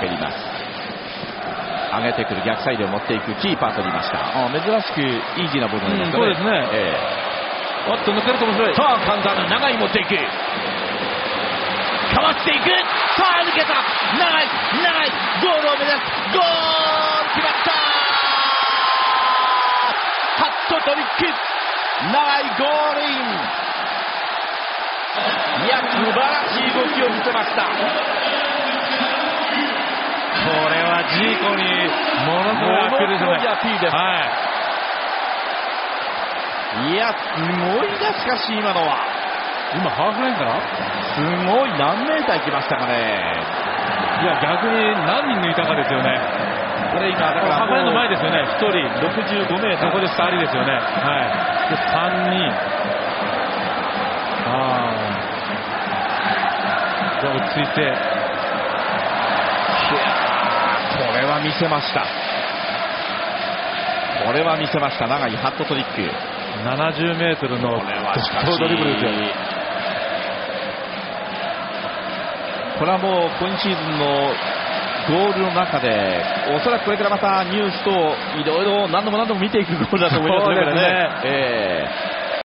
入ります。上げてくる、逆サイドを持っていく、キーパー取りました。珍しくイージーなボールになりましたね。そうですね。おっと抜けると面白い。さあカウンターに長い持っていく。かわしていく。さあ抜けた。長い長いゴールを目指す。ゴール決まった。ハットトリック。長いゴールイン。いや素晴らしい動きを見せました。これはジーコにものすごいアピールじゃない。はい。いや、すごいな、しかし今のは。今、ハーフラインかな？すごい、何メーターいきましたかね。いや、逆に何人抜いたかですよね。これ今、だからハーフラインの前ですよね。1人、65メーター。そこで2人ですよね。はい。で、3人。じゃあ、落ち着いて。いや、これは見せました。これは見せました。長いハットトリック。70m のドリブルですよ。これはもう今シーズンのゴールの中でおそらくこれからまたニュースといろいろ何度も見ていくゴールだと思いますね。